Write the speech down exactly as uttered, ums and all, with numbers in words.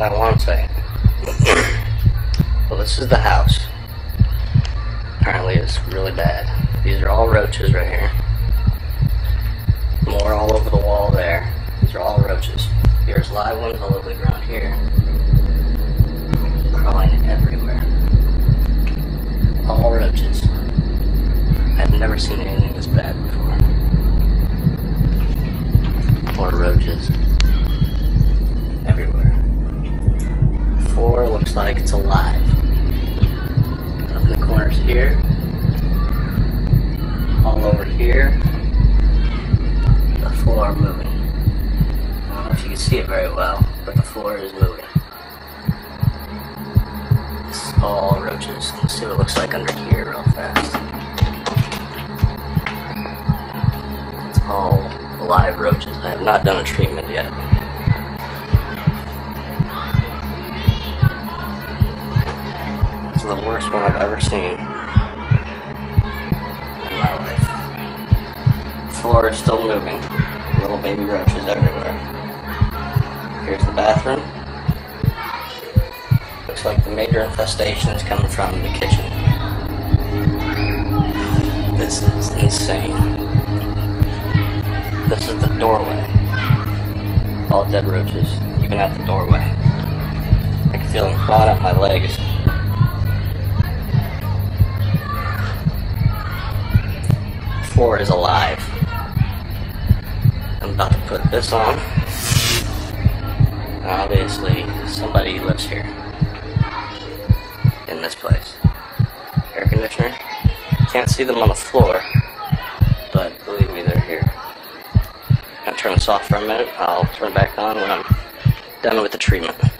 what I want to say. Well, this is the house. Apparently it's really bad. These are all roaches right here. More all over the wall there. These are all roaches. Here's live ones all over the ground here. Crawling everywhere. All roaches. I've never seen anything this bad before. More roaches. Everywhere. Four looks like it's alive. Up in the corners here. All over here. The four are moving. I don't know if you can see it very well, but the four is moving. It's all roaches. Let's see what it looks like under here real fast. It's all live roaches. I have not done a treatment yet. This is the worst one I've ever seen. Floor is still moving. Little baby roaches everywhere. Here's the bathroom. Looks like the major infestation is coming from the kitchen. This is insane. This is the doorway. All dead roaches, even at the doorway. I can feel them clawing up my legs. The floor is alive. I'm about to put this on. Obviously, somebody lives here. In this place. Air conditioner. Can't see them on the floor, but believe me, they're here. I'm gonna turn this off for a minute. I'll turn it back on when I'm done with the treatment.